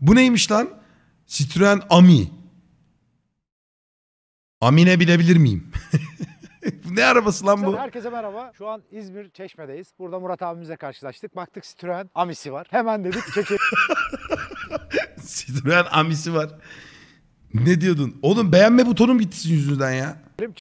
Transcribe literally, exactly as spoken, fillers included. Bu neymiş lan? Citroën Ami. Amine bilebilir miyim? Ne arabası lan bu? Herkese merhaba. Şu an İzmir Çeşme'deyiz. Burada Murat abimizle karşılaştık. Baktık Citroën Ami'si var. Hemen dedik çekelim. Citroën Ami'si var. Ne diyordun? Oğlum beğenme butonum gitsin yüzünden ya.